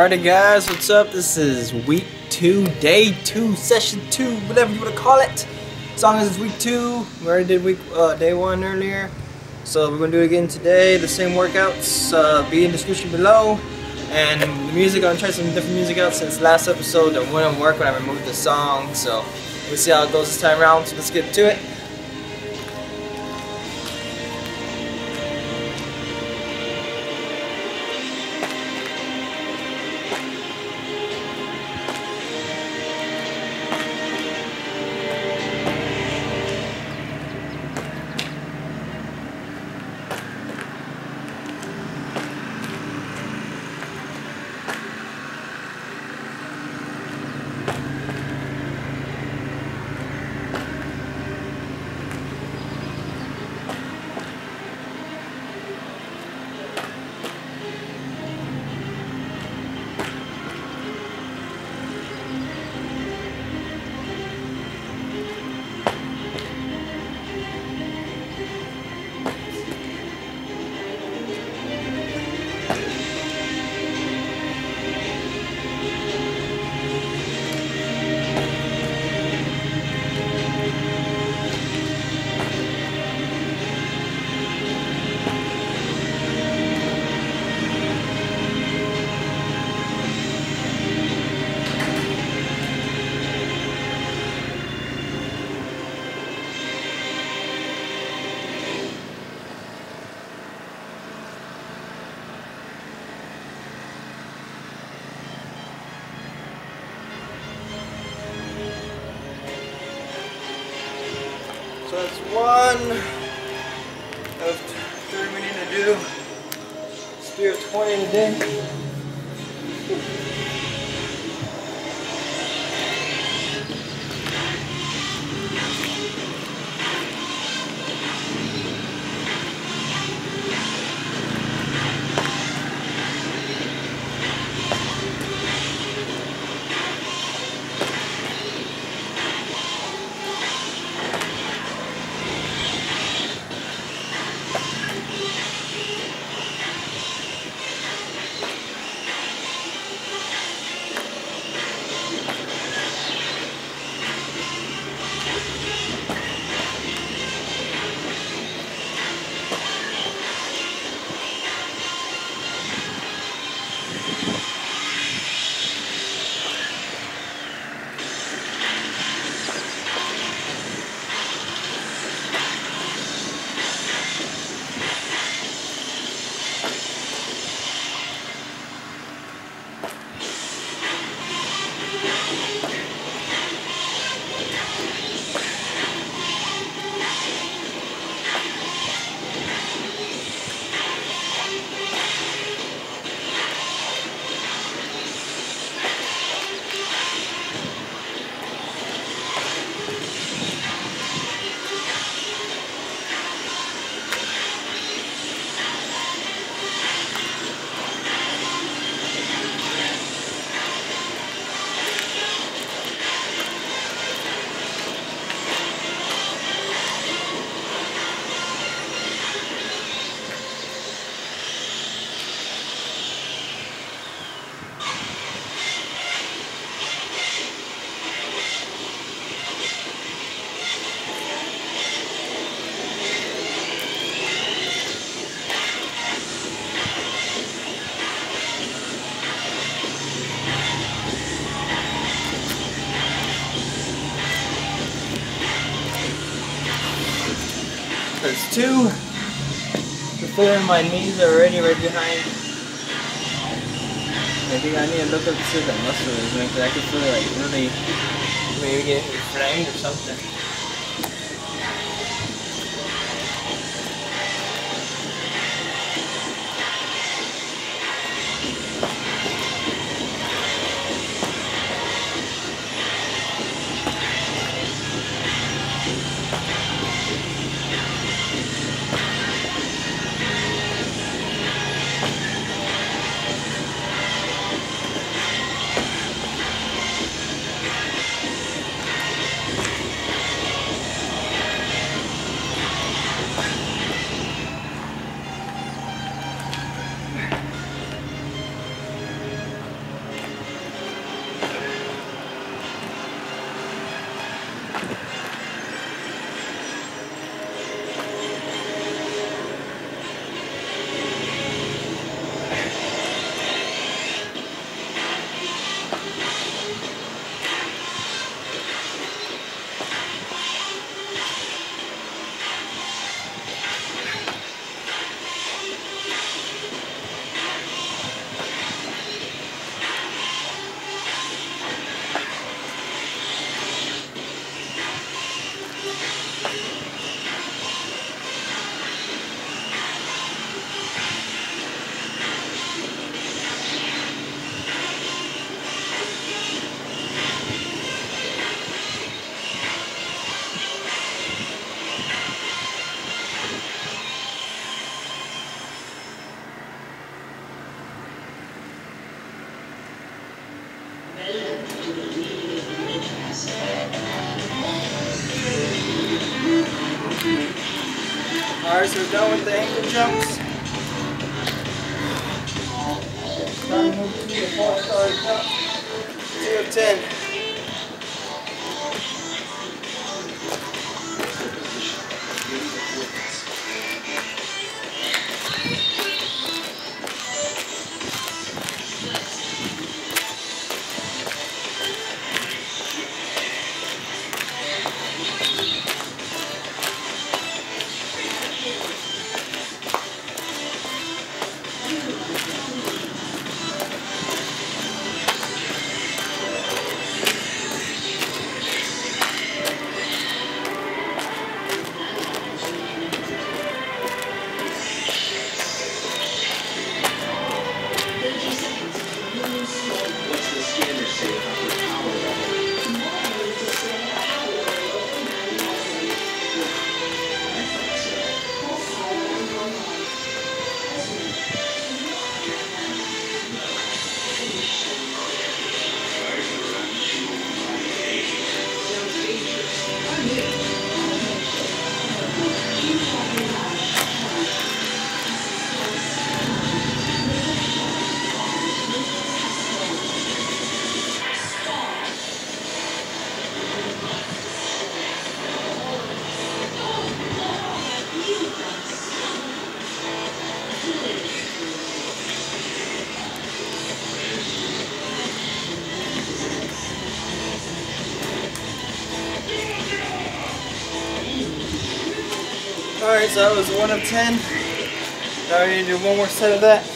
Alrighty guys, what's up? This is week 2, day 2, session 2, whatever you want to call it. As long as it's week 2, we already did day 1 earlier. So we're going to do it again today, the same workouts, be in the description below. And the music, I'm going to try some different music out since last episode that wouldn't work when I removed the song. So we'll see how it goes this time around, so let's get to it. So that's one of three we need to do. Let's do 20 today. There's two. The feeling my knees are already right behind. I think I need to look up to see what that muscle is doing, because I can feel it like really maybe get inflamed or something. Alright, so we're done with the ankle jumps. Time to move to the 4-star jump. 2 of 10. Alright, so that was 1 of 10. Now we need to do one more set of that.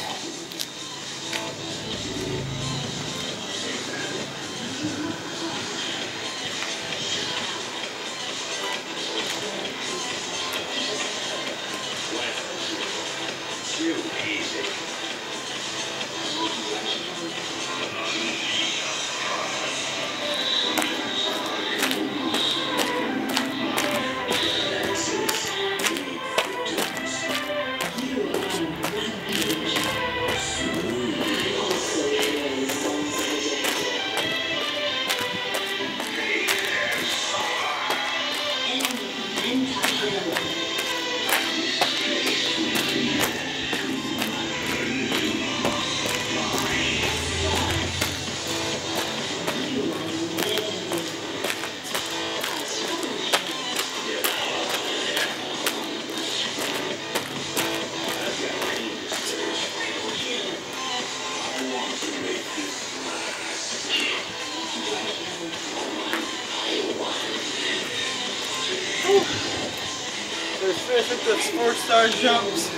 The 4-star jumps.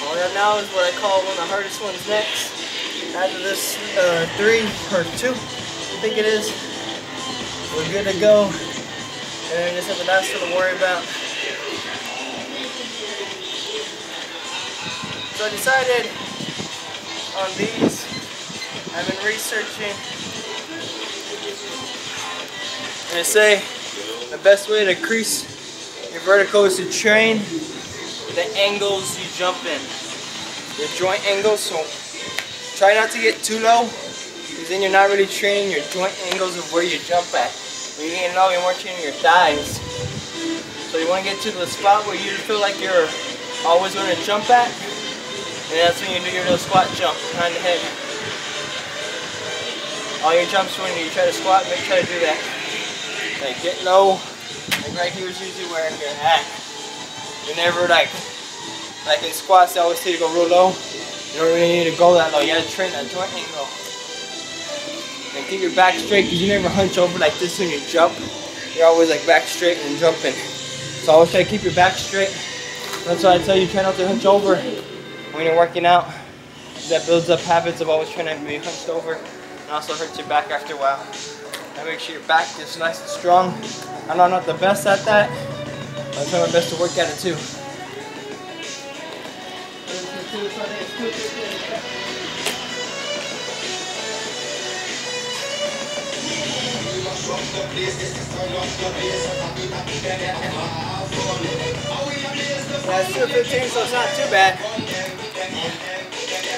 All we have now is what I call one of the hardest ones next. After this 3 or 2, I think it is, we're good to go. And we just have the last one to worry about. So I decided on these. I've been researching. And I say the best way to crease your vertical is to train the angles you jump in, your joint angles. So try not to get too low, because then you're not really training your joint angles of where you jump at. When you're getting low, you weren't training your thighs. So you want to get to the spot where you feel like you're always going to jump at, and that's when you do your little squat jump behind the head. All your jumps when you try to squat, make sure to do that. Like get low. Like right here is usually where you're at. You never like in squats, they always say you go real low. You don't really need to go that low. You gotta train that joint angle. Like keep your back straight, because you never hunch over like this when you jump. You're always like back straight and jumping. So always try to keep your back straight. That's why I tell you try not to hunch over when you're working out. That builds up habits of always trying to be hunched over, and also hurts your back after a while. And make sure your back is nice and strong. I know I'm not the best at that, but I'm trying my best to work at it too. That's 2:15, so it's not too bad.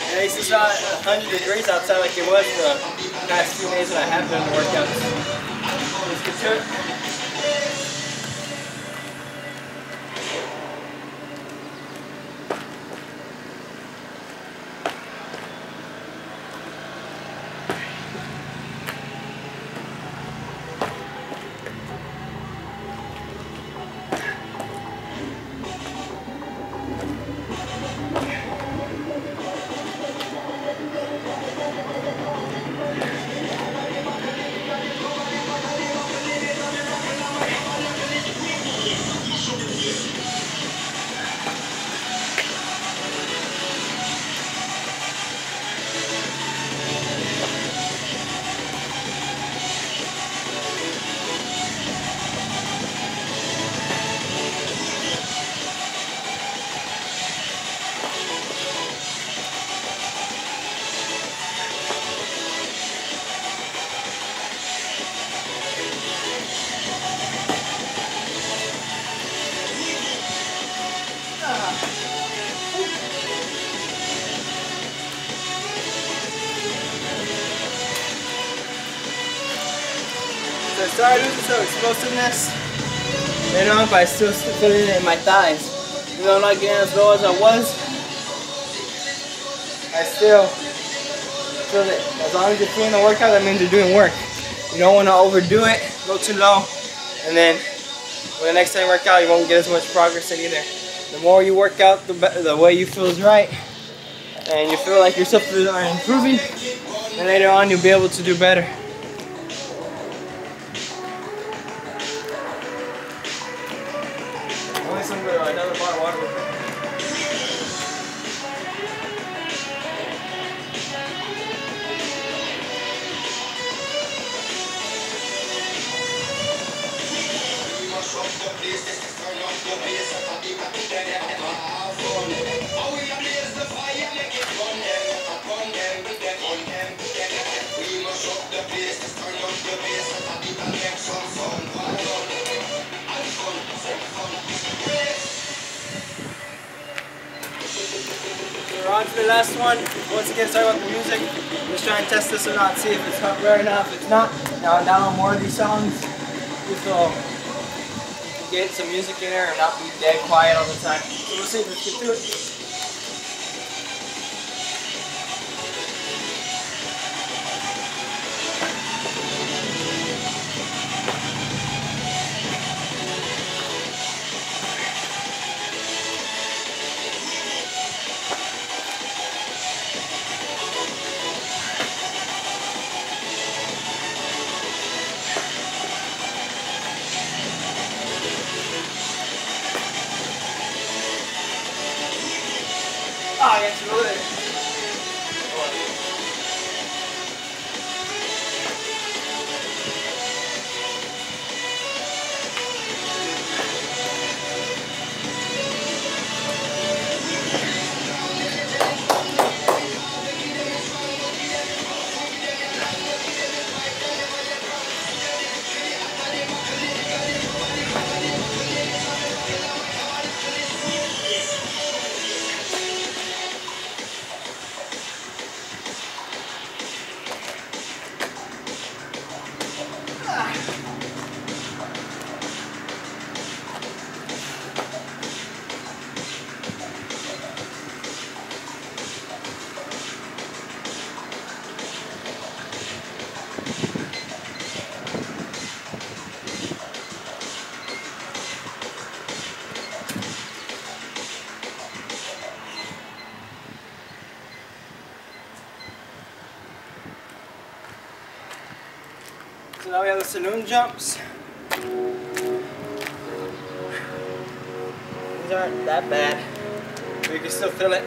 At least it's not 100 degrees outside like it was the past few days that I have done the workouts. Let's get to it. So I started losing some explosiveness. Later on, but I still feel it in my thighs. Even though I'm not getting as low as I was, I still feel it. As long as you're feeling the workout, that means you're doing work. You don't want to overdo it, go too low, and then when the next time you work out, you won't get as much progress either. The more you work out, the better, the way you feel is right, and you feel like your substitutes are improving, and later on you'll be able to do better. Only some good, another bottle of water with me. We're on to the last one. Once again, sorry about the music. Just try and test this one out, see if it's right now. If it's not, now download more of these songs. Just so you can get some music in there and not be dead quiet all the time. So we'll see if we can do it. I got you over there. So now we have the saloon jumps. These aren't that bad, but you can still feel it.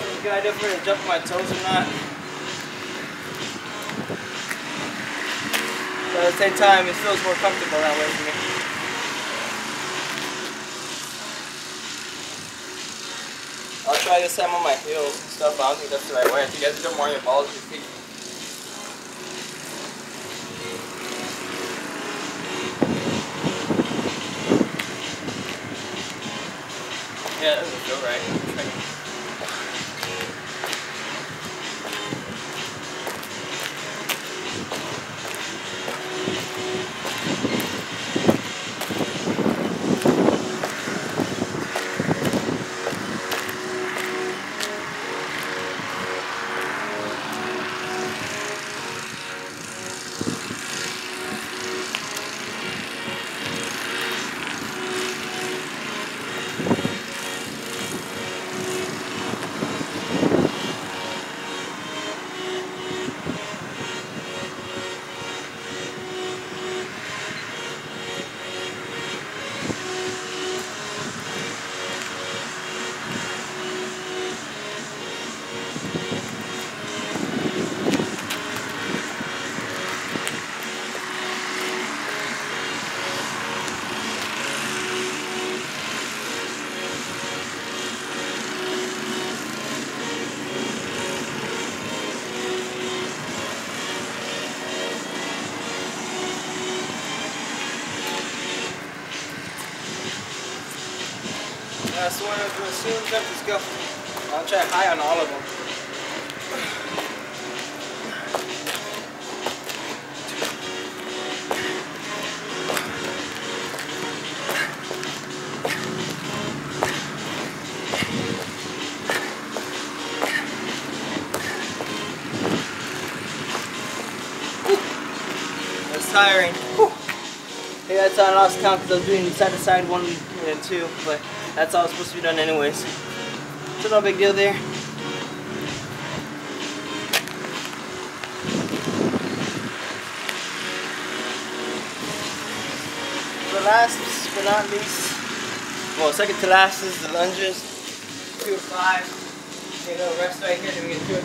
It's a good idea for me to jump my toes or not. But at the same time, it feels more comfortable that way for me. I'll try this time on my heels and stuff, but I don't think that's the right way. I think you guys jump more on your balls and your feet. Yeah, that doesn't feel right. So as soon as these go, I'll try high on all of them. Tiring. Whew. Yeah, that's how I lost count because I was doing side to side one and two, but that's all it's supposed to be done anyways. So no big deal there. The last but not least, well, second to last is the lunges. 2 to 5. Okay, no rest right here, then we get to it.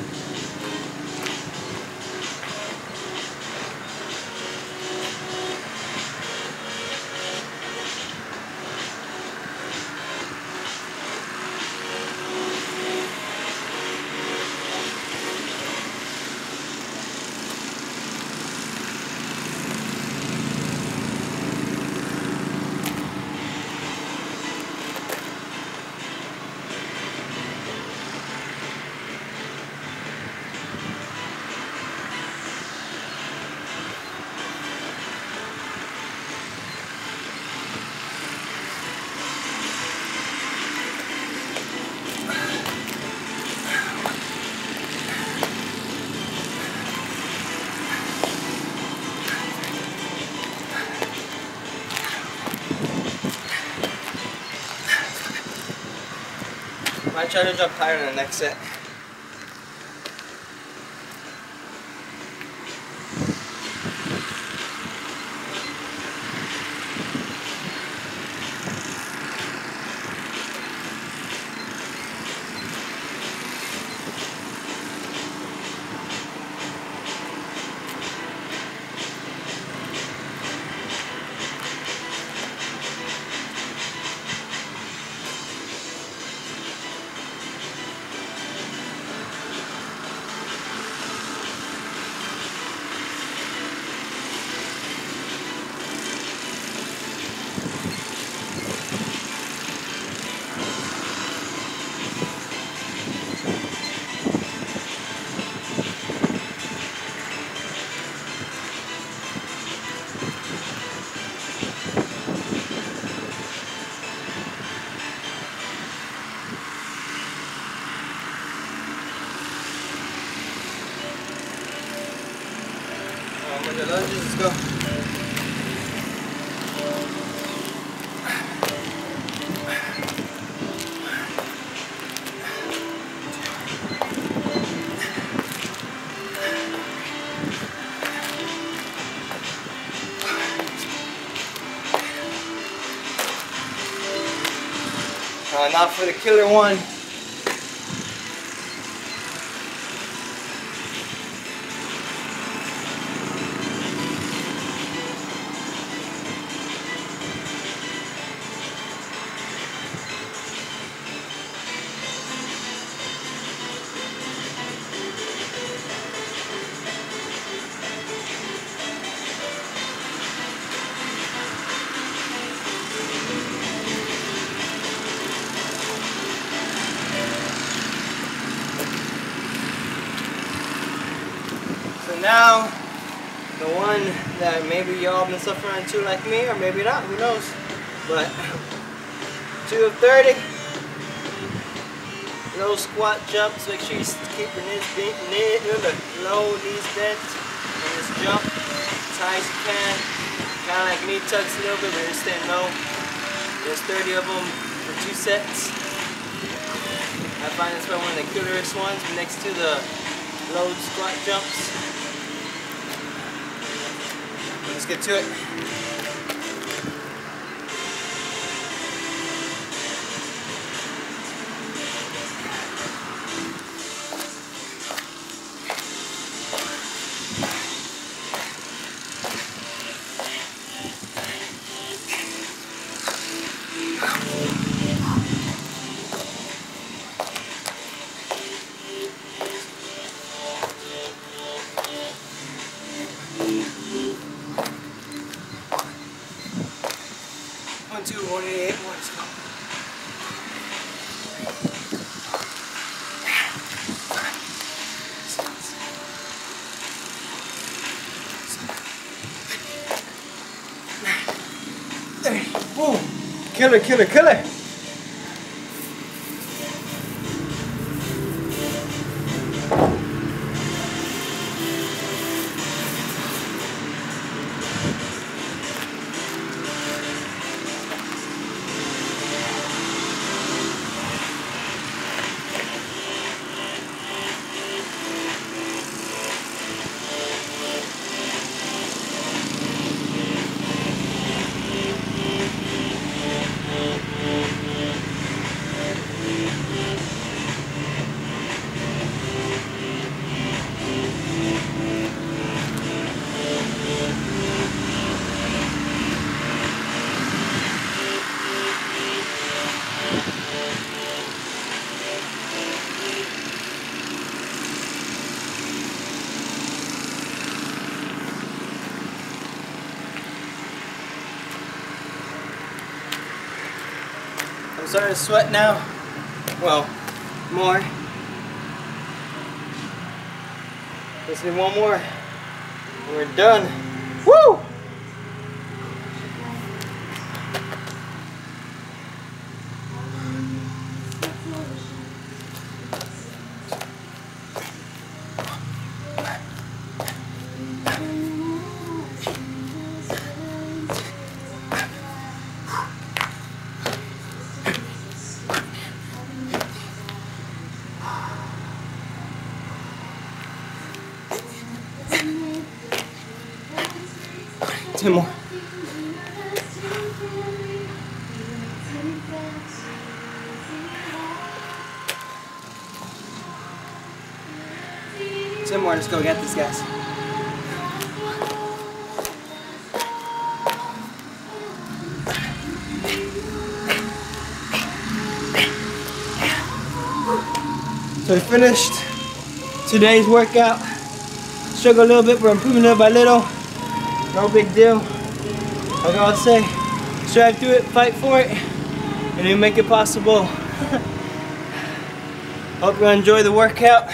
I try to drop higher in the next set. The lunges, let's go. Now for the killer one. Now, the one that maybe y'all been suffering to like me, or maybe not, who knows, but 2 of 30, low squat jumps, make sure you keep your low knees bent, and just jump as high as you can, kind of like knee tucks a little bit, but you're staying low. There's 30 of them for 2 sets. I find that's probably one of the coolest ones, next to the low squat jumps. Let's get to it. There. Boom. Killer, killer, killer. I'm starting to sweat now. Well, more. Let's do one more. We're done. Woo! More. Ten more, let's go get these guys. So we finished today's workout. Struggled a little bit, we're improving little by little. No big deal. Like I say, strive through it, fight for it, and you make it possible. Hope you enjoy the workout.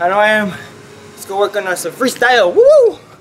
I know I am. Let's go work on us some freestyle. Woo!